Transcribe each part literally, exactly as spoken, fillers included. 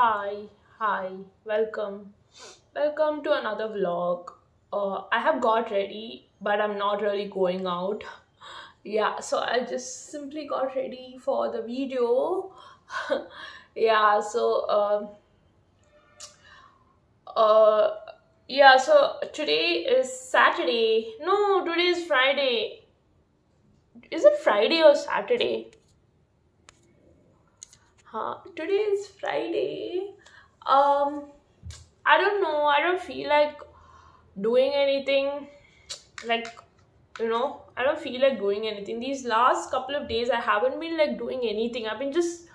Hi, hi, welcome. Welcome to another vlog. Uh, I have got ready, but I'm not really going out. Yeah, so I just simply got ready for the video. yeah, so, uh, uh, yeah, so today is Saturday. No, today is Friday. Is it Friday or Saturday? Huh? Today is Friday. Um, I don't know. I don't feel like doing anything. Like, you know, I don't feel like doing anything. These last couple of days, I haven't been like doing anything. I've been just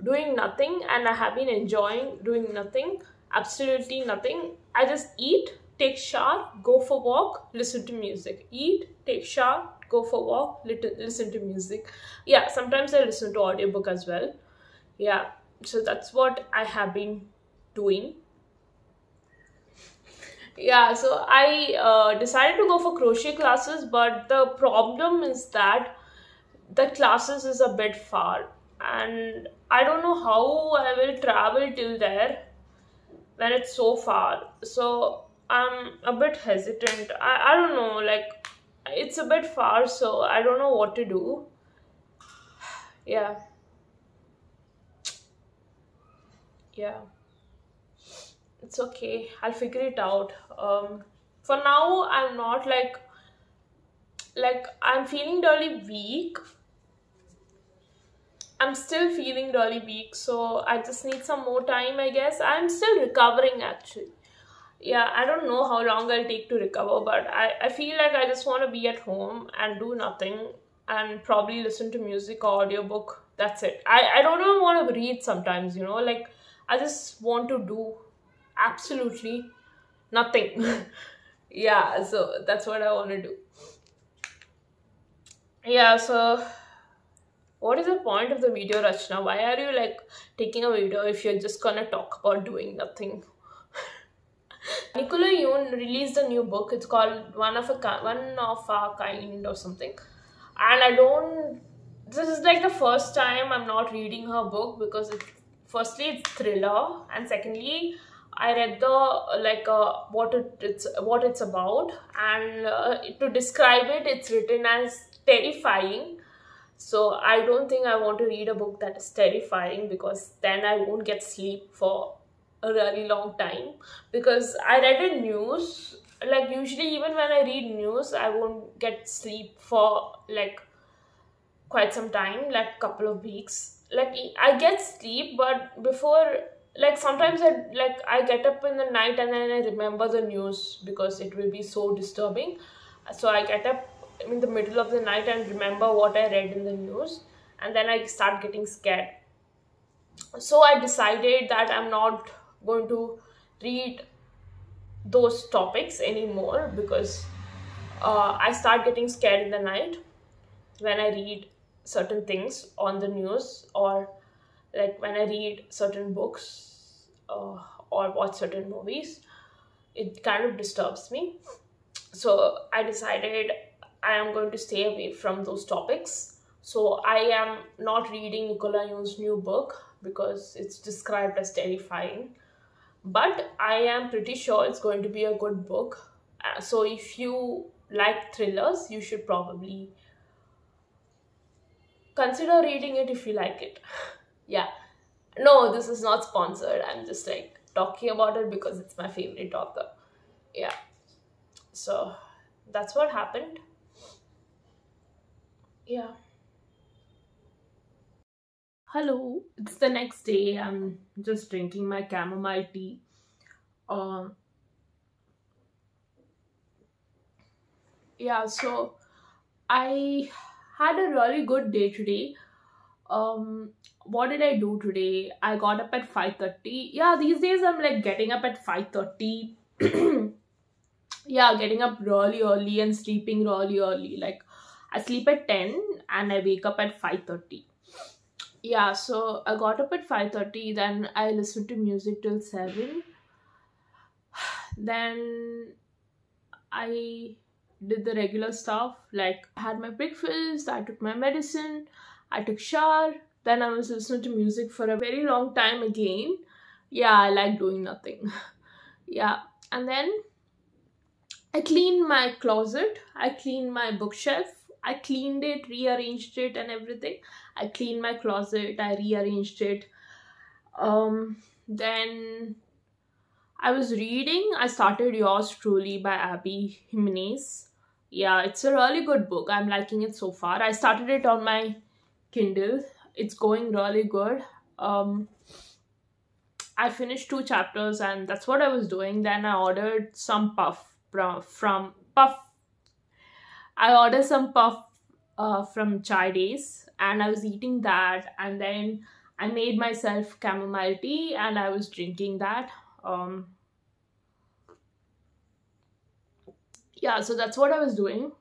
doing nothing, and I have been enjoying doing nothing. Absolutely nothing. I just eat, take shower, go for walk, listen to music. Eat, take shower, go for walk, listen to music. Yeah, sometimes I listen to audiobook as well. Yeah, so that's what I have been doing. Yeah, so I uh, decided to go for crochet classes, but the problem is that the classes is a bit far and I don't know how I will travel till there when it's so far. So I'm a bit hesitant. I, I don't know, like it's a bit far, so I don't know what to do. Yeah. Yeah, it's okay, I'll figure it out. Um for now I'm not like like I'm feeling really weak. I'm still feeling really weak, so I just need some more time, I guess. I'm still recovering actually. Yeah, I don't know how long I'll take to recover, but I, I feel like I just want to be at home and do nothing and probably listen to music or audiobook. That's it. I, I don't even want to read sometimes, you know, like I just want to do absolutely nothing. Yeah, so that's what I want to do. Yeah, so what is the point of the video, Rachna? Why are you like taking a video if you're just gonna talk about doing nothing? Nicola Yoon released a new book. It's called One of a One of Our Kind or something. And I don't. This is like the first time I'm not reading her book because it's. Firstly, it's thriller, and secondly, I read the like uh, what it, it's what it's about, and uh, to describe it, it's written as terrifying. So I don't think I want to read a book that is terrifying because then I won't get sleep for a really long time. Because I read a news, like usually even when I read news, I won't get sleep for like quite some time, like a couple of weeks. Like I get sleep, but before, like sometimes I like I get up in the night and then I remember the news because it will be so disturbing. So I get up in the middle of the night and remember what I read in the news, and then I start getting scared. So I decided that I'm not going to read those topics anymore because uh, I start getting scared in the night when I read certain things on the news, or like when I read certain books uh, or watch certain movies. It kind of disturbs me, so I decided I am going to stay away from those topics. So I am not reading Nicola Yoon's new book because it's described as terrifying, but I am pretty sure it's going to be a good book. Uh, so if you like thrillers, you should probably consider reading it if you like it. Yeah. No, this is not sponsored. I'm just like talking about it because it's my favorite author. Yeah. So that's what happened. Yeah. Hello. It's the next day. I'm just drinking my chamomile tea. Um. Yeah, so I had a really good day today. Um, what did I do today? I got up at five thirty. Yeah, these days I'm like getting up at five thirty. Yeah, getting up really early and sleeping really early. Like I sleep at ten and I wake up at five thirty. Yeah, so I got up at five thirty. Then I listened to music till seven. Then I did the regular stuff, like I had my breakfast, I took my medicine, I took shower, then I was listening to music for a very long time again, yeah, I like doing nothing. Yeah. And then I cleaned my closet, I cleaned my bookshelf, I cleaned it, rearranged it and everything. I cleaned my closet, I rearranged it. Um, then I was reading, I started Yours Truly by Abby Jimenez. Yeah, it's a really good book. I'm liking it so far. I started it on my Kindle. It's going really good. Um, I finished two chapters and that's what I was doing. Then I ordered some puff from, from puff. I ordered some puff uh, from Chai Days and I was eating that. And then I made myself chamomile tea and I was drinking that. Um, yeah, so that's what I was doing.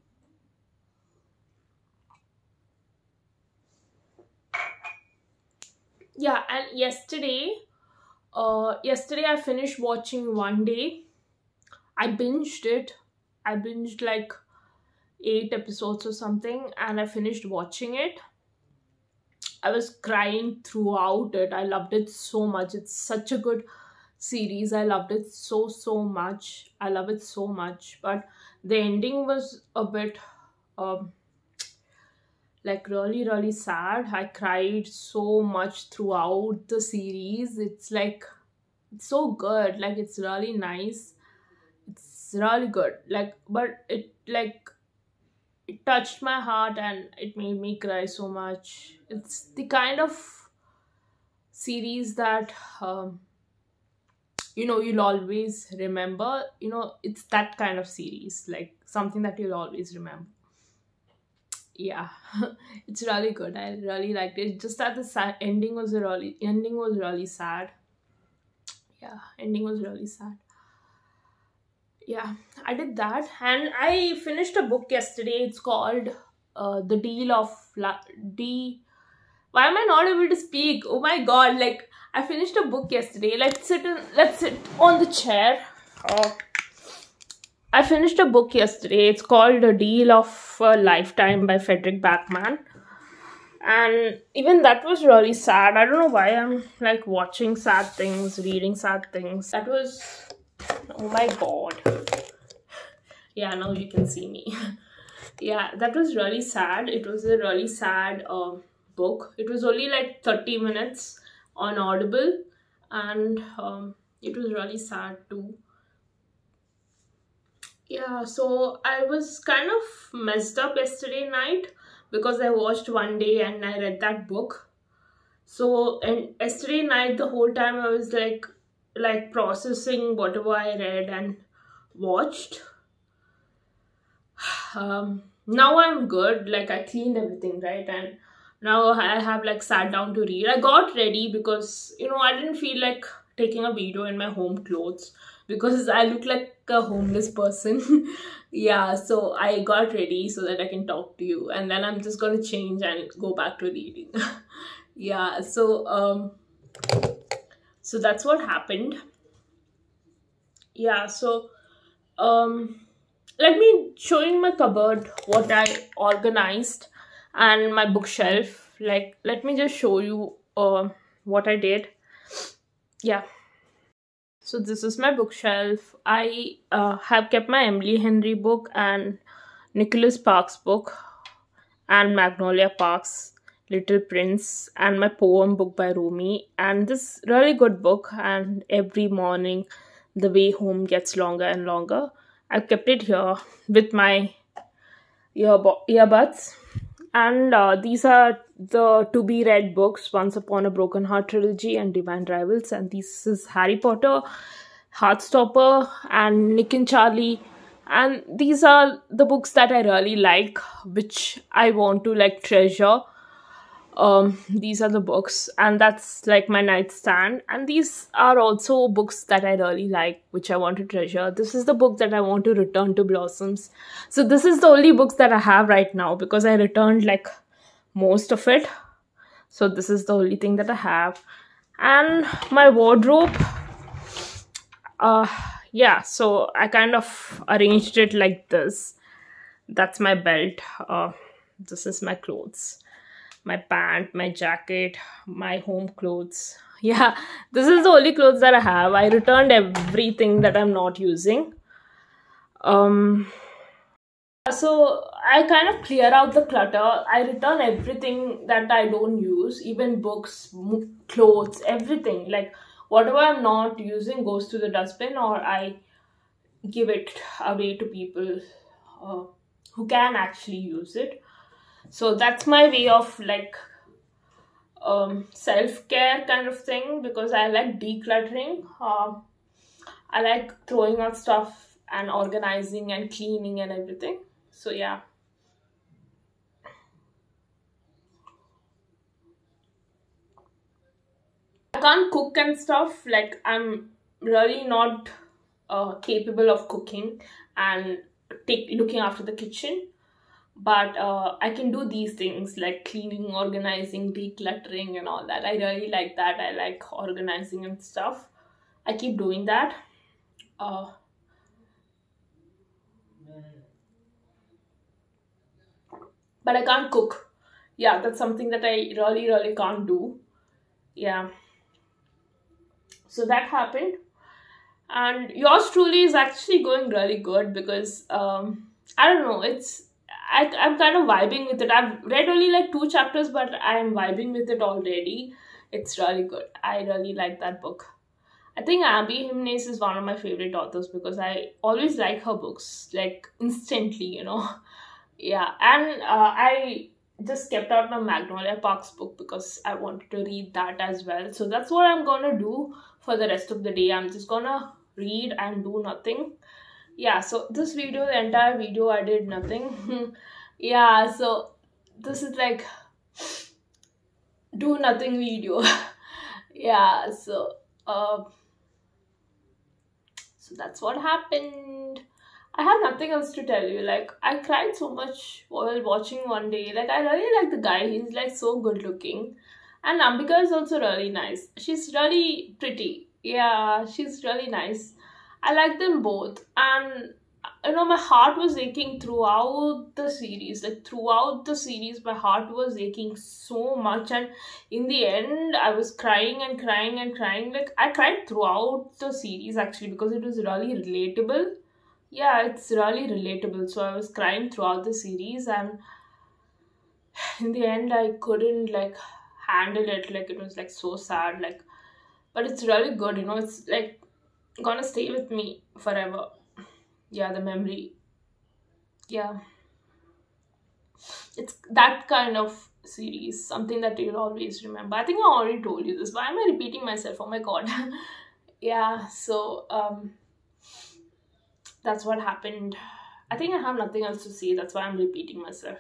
Yeah, and yesterday, uh, yesterday I finished watching One Day. I binged it. I binged like eight episodes or something and I finished watching it. I was crying throughout it. I loved it so much. It's such a good series. I loved it so, so much. I love it so much. But the ending was a bit... Um, like really really sad. I cried so much throughout the series. It's like, it's so good, like it's really nice, it's really good, like, but it like it touched my heart and it made me cry so much. It's the kind of series that um, you know, you'll always remember, you know, it's that kind of series, like something that you'll always remember. Yeah, it's really good. I really liked it. Just that the sad ending was really ending was really sad. Yeah, ending was really sad. Yeah, I did that, and I finished a book yesterday. It's called uh, "The Deal of La D." Why am I not able to speak? Oh my god! Like I finished a book yesterday. Let's sit. In, let's sit on the chair. Oh. I finished a book yesterday. It's called A Deal of a Lifetime by Frederick Backman. And even that was really sad. I don't know why I'm like watching sad things, reading sad things. That was... Oh my god. Yeah, now you can see me. Yeah, that was really sad. It was a really sad uh, book. It was only like thirty minutes on Audible. And um, it was really sad too. Yeah, so I was kind of messed up yesterday night because I watched One Day and I read that book. So, and yesterday night the whole time I was like, like processing whatever I read and watched. Um, now I'm good, like I cleaned everything, right? And now I have like sat down to read. I got ready because, you know, I didn't feel like taking a video in my home clothes because I look like a homeless person. Yeah, so I got ready so that I can talk to you and then I'm just gonna change and go back to reading. Yeah, so um so that's what happened. Yeah, so um let me show you my cupboard, what I organized, and my bookshelf. Like let me just show you uh, what I did. Yeah. So this is my bookshelf. I uh, have kept my Emily Henry book and Nicholas Park's book and Magnolia Parks, Little Prince, and my poem book by Romy, and this really good book, and Every Morning, The Way Home Gets Longer and Longer. I kept it here with my ear earbuds. And uh, these are the to-be-read books, Once Upon a Broken Heart Trilogy and Divine Rivals. And this is Harry Potter, Heartstopper, and Nick and Charlie. And these are the books that I really like, which I want to, like, treasure. Um, these are the books. And that's, like, my nightstand. And these are also books that I really like, which I want to treasure. This is the book that I want to return to, Blossoms. So this is the only books that I have right now because I returned, like, most of it. So this is the only thing that I have. And my wardrobe. Uh, yeah, so I kind of arranged it like this. That's my belt. Uh, this is my clothes. My pant, my jacket, my home clothes. Yeah, this is the only clothes that I have. I returned everything that I'm not using. Um, so I kind of clear out the clutter. I return everything that I don't use, even books, clothes, everything. Like whatever I'm not using goes to the dustbin, or I give it away to people uh, who can actually use it. So that's my way of like um, self-care kind of thing, because I like decluttering. Uh, I like throwing out stuff and organizing and cleaning and everything. So yeah. I can't cook and stuff. Like I'm really not uh, capable of cooking and take, looking after the kitchen. But uh, I can do these things like cleaning, organizing, decluttering and all that. I really like that. I like organizing and stuff. I keep doing that. Uh, But I can't cook. Yeah, that's something that I really, really can't do. Yeah. So that happened. And Yours Truly is actually going really good because, um, I don't know, it's, I, I'm kind of vibing with it. I've read only like two chapters, but I'm vibing with it already. It's really good. I really like that book. I think Abby Jimenez is one of my favorite authors because I always like her books, like instantly, you know. Yeah, and uh, I just kept out my Magnolia Parks book because I wanted to read that as well. So that's what I'm gonna do for the rest of the day. I'm just gonna read and do nothing. Yeah, so this video, the entire video, I did nothing. Yeah, so this is like do nothing video. Yeah, so uh, so that's what happened. I have nothing else to tell you. Like, I cried so much while watching One Day. Like, I really like the guy. He's, like, so good looking. And Ambika is also really nice. She's really pretty. Yeah, she's really nice. I like them both. And, you know, my heart was aching throughout the series. Like, throughout the series, my heart was aching so much. And in the end, I was crying and crying and crying. Like, I cried throughout the series, actually, because it was really relatable. Yeah, it's really relatable. So I was crying throughout the series, and in the end I couldn't like handle it. Like it was like so sad, like, but it's really good, you know. It's like gonna stay with me forever. Yeah, the memory. Yeah, it's that kind of series, something that you'll always remember. I think I already told you this. Why am I repeating myself? Oh my god. Yeah, so um that's what happened. I think I have nothing else to say. That's why I'm repeating myself.